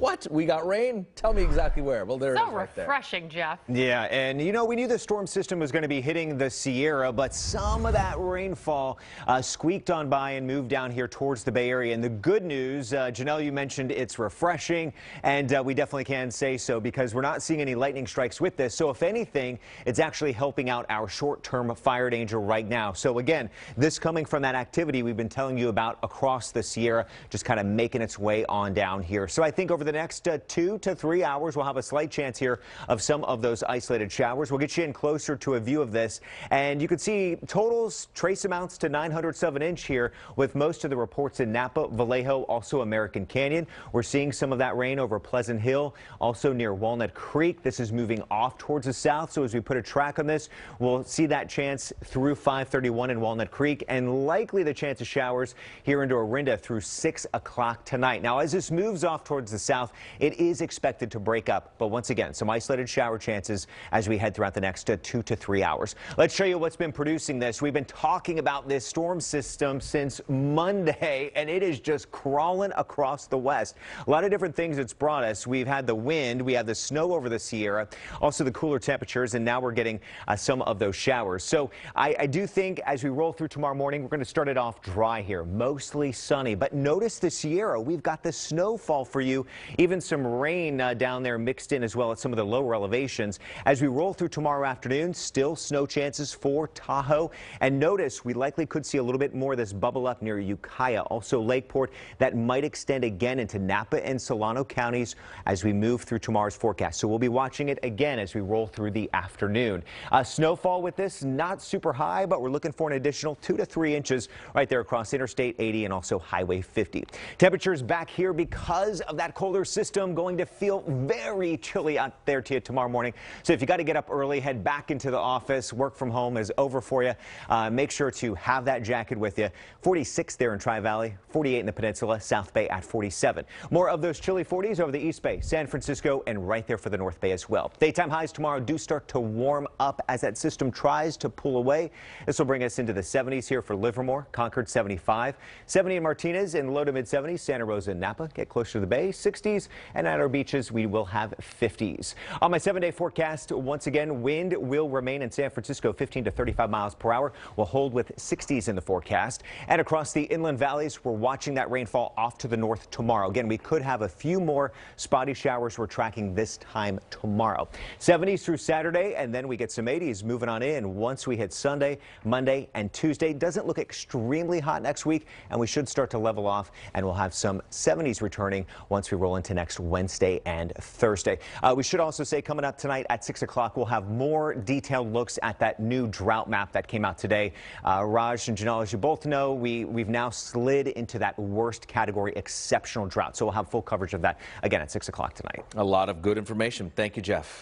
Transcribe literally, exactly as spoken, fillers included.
What? We got rain? Tell me exactly where. Well, there so it is right there. So refreshing, Jeff. Yeah, and you know, we knew the storm system was going to be hitting the Sierra, but some of that rainfall uh, squeaked on by and moved down here towards the Bay Area. And the good news, uh, Janelle, you mentioned it's refreshing, and uh, we definitely can say so because we're not seeing any lightning strikes with this. So if anything, it's actually helping out our short-term fire danger right now. So again, this coming from that activity we've been telling you about across the Sierra, just kind of making its way on down here. So I think over the The next uh, two to three hours, we'll have a slight chance here of some of those isolated showers. We'll get you in closer to a view of this, and you can see totals trace amounts to nine hundredths of an inch here, with most of the reports in Napa, Vallejo, also American Canyon. We're seeing some of that rain over Pleasant Hill, also near Walnut Creek. This is moving off towards the south, so as we put a track on this, we'll see that chance through five thirty-one in Walnut Creek, and likely the chance of showers here into Orinda through six o'clock tonight. Now, as this moves off towards the south, it is expected to break up, but once again, some isolated shower chances as we head throughout the next uh, two to three hours. Let's show you what's been producing this. We've been talking about this storm system since Monday, and it is just crawling across the west. A lot of different things it's brought us. We've had the wind, we have the snow over the Sierra, also the cooler temperatures, and now we're getting uh, some of those showers. So I, I do think as we roll through tomorrow morning, we're going to start it off dry here, mostly sunny, but notice the Sierra. We've got the snowfall for you. Even some rain uh, down there mixed in as well at some of the lower elevations. As we roll through tomorrow afternoon, still snow chances for Tahoe. And notice we likely could see a little bit more of this bubble up near Ukiah, also Lakeport. That might extend again into Napa and Solano counties as we move through tomorrow's forecast. So we'll be watching it again as we roll through the afternoon. Uh, snowfall with this, not super high, but we're looking for an additional two to three inches right there across Interstate eighty and also Highway fifty. Temperatures back here because of that colder system going to feel very chilly out there to you tomorrow morning. So if you got to get up early, head back into the office. Work from home is over for you. Uh, make sure to have that jacket with you. forty-six there in Tri Valley, forty-eight in the Peninsula, South Bay at forty-seven. More of those chilly forties over the East Bay, San Francisco, and right there for the North Bay as well. Daytime highs tomorrow do start to warm up as that system tries to pull away. This will bring us into the seventies here for Livermore, Concord seventy-five, seventy in Martinez, and low to mid seventies, Santa Rosa and Napa. Get closer to the Bay, sixty. And at our beaches, we will have fifties. On my seven-day forecast, once again, wind will remain in San Francisco, fifteen to thirty-five miles per hour. We'll hold with sixties in the forecast. And across the inland valleys, we're watching that rainfall off to the north tomorrow. Again, we could have a few more spotty showers we're tracking this time tomorrow. seventies through Saturday, and then we get some eighties moving on in once we hit Sunday, Monday, and Tuesday. Doesn't look extremely hot next week, and we should start to level off, and we'll have some seventies returning once we roll in to next Wednesday and Thursday. Uh, we should also say coming up tonight at six o'clock, we'll have more detailed looks at that new drought map that came out today. Uh, Raj and Janelle, as you both know, we, we've now slid into that worst category, exceptional drought. So we'll have full coverage of that again at six o'clock tonight. A lot of good information. Thank you, Jeff.